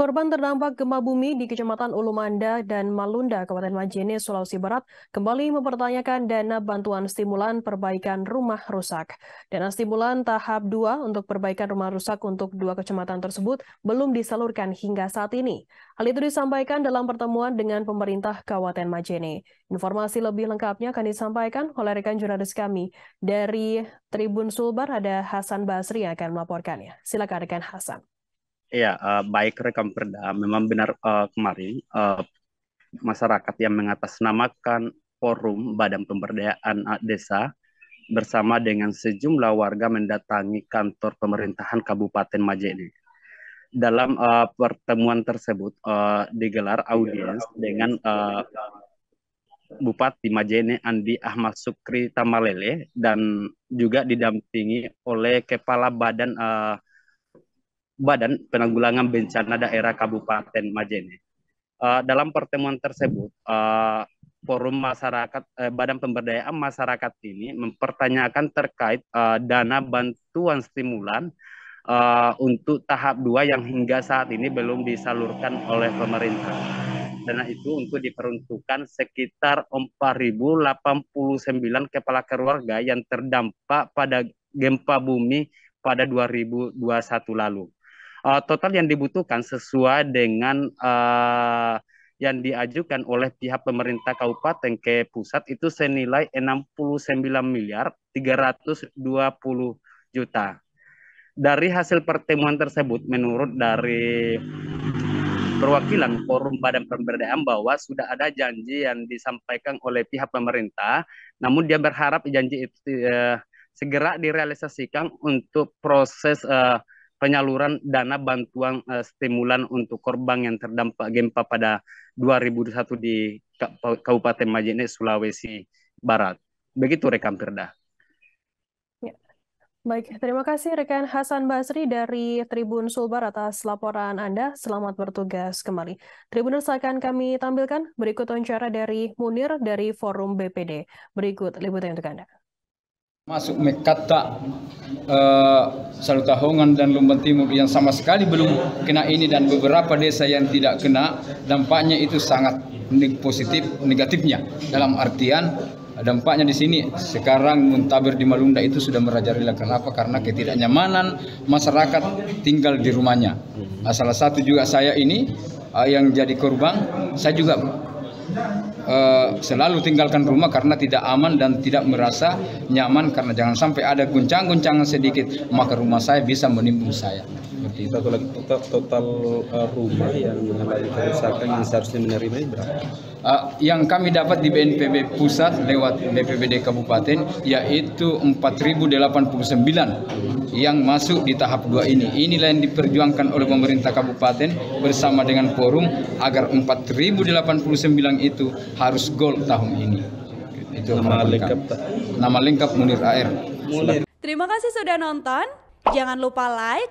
Korban terdampak gempa bumi di Kecamatan Ulumanda dan Malunda, Kabupaten Majene, Sulawesi Barat, kembali mempertanyakan dana bantuan stimulan perbaikan rumah rusak. Dana stimulan tahap 2 untuk perbaikan rumah rusak untuk 2 kecamatan tersebut belum disalurkan hingga saat ini. Hal itu disampaikan dalam pertemuan dengan pemerintah Kabupaten Majene. Informasi lebih lengkapnya akan disampaikan oleh rekan jurnalis kami dari Tribun Sulbar, ada Hasan Basri yang akan melaporkannya. Silakan rekan Hasan. Ya, baik rekam Perda, memang benar kemarin masyarakat yang mengatasnamakan forum Badan Pemberdayaan Desa bersama dengan sejumlah warga mendatangi kantor pemerintahan Kabupaten Majene. Dalam pertemuan tersebut digelar audiens dengan Bupati Majene Andi Ahmad Sukri Tamalele dan juga didampingi oleh Kepala Badan Penanggulangan Bencana Daerah Kabupaten Majene. Dalam pertemuan tersebut, forum masyarakat Badan Pemberdayaan Masyarakat ini mempertanyakan terkait dana bantuan stimulan untuk tahap 2 yang hingga saat ini belum disalurkan oleh pemerintah. Dana itu untuk diperuntukkan sekitar 4.089 kepala keluarga yang terdampak pada gempa bumi pada 2021 lalu. Total yang dibutuhkan sesuai dengan yang diajukan oleh pihak pemerintah kabupaten ke pusat itu senilai 69.320.000.000. Dari hasil pertemuan tersebut, menurut dari perwakilan Forum Badan Pemberdayaan bahwa sudah ada janji yang disampaikan oleh pihak pemerintah, namun dia berharap janji itu segera direalisasikan untuk proses penyaluran dana bantuan stimulan untuk korban yang terdampak gempa pada 2001 di Kabupaten Majene, Sulawesi Barat. Begitu rekan Perda. Ya. Baik, terima kasih rekan Hasan Basri dari Tribun Sulbar atas laporan Anda. Selamat bertugas kembali. Tribunnews akan kami tampilkan berikut wawancara dari Munir dari Forum BPD. Berikut liputannya untuk Anda. Masuk mekata Salu Tahungan dan Lumban Timur yang sama sekali belum kena ini dan beberapa desa yang tidak kena, dampaknya itu sangat positif negatifnya. Dalam artian dampaknya di sini sekarang muntaber di Malunda itu sudah merajalela. Kenapa? Karena ketidaknyamanan masyarakat tinggal di rumahnya. Salah satu juga saya ini yang jadi korban, saya juga selalu tinggalkan rumah karena tidak aman dan tidak merasa nyaman, karena jangan sampai ada guncang-guncangan sedikit maka rumah saya bisa menimbun saya. Satu lagi total rumah yang mengalami kerusakan yang seharusnya menerima berapa? Yang kami dapat di BNPB pusat lewat BPBD kabupaten yaitu 4.089 yang masuk di tahap 2 ini. Inilah yang diperjuangkan oleh pemerintah kabupaten bersama dengan forum agar 4.089 itu harus goal tahun ini. Itu nama lengkap Munir AR. Terima kasih sudah nonton. Jangan lupa like,